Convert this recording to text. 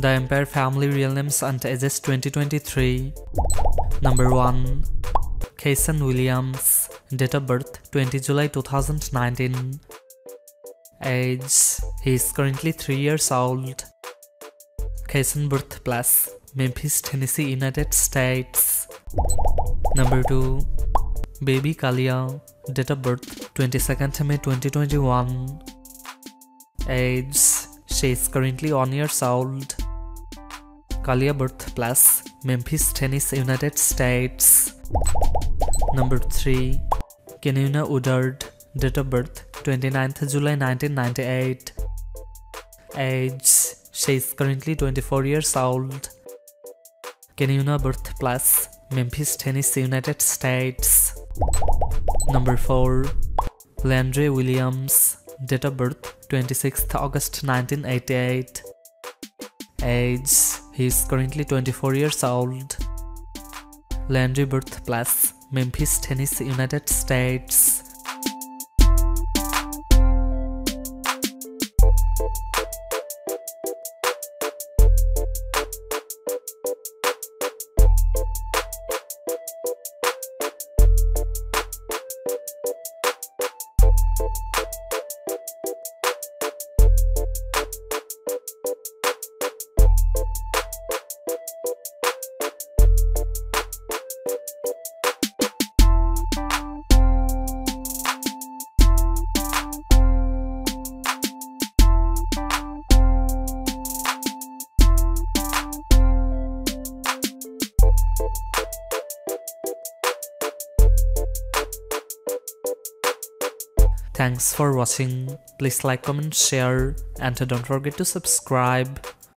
The Empire family real names and ages 2023. Number 1. Kasen Williams. Date of birth 20 July 2019. Age. He is currently 3 years old. Kasen birthplace Memphis, Tennessee, United States. Number 2. Baby Kaliah. Date of birth 22nd May 2021. Age. She is currently 1 year old. Kaliah birthplace Memphis, Tennessee, United States. Number 3. Kenyunna Woodard. Date of birth 29th July 1998. Age. She is currently 24 years old. Kenyunna birthplace Memphis, Tennessee, United States. Number 4. LeAndre Williams. Date of birth 26th August 1988. Age. He is currently 24 years old. LeAndre birthplace Memphis, Tennessee, United States. Thanks for watching. Please like, comment, share, and don't forget to subscribe.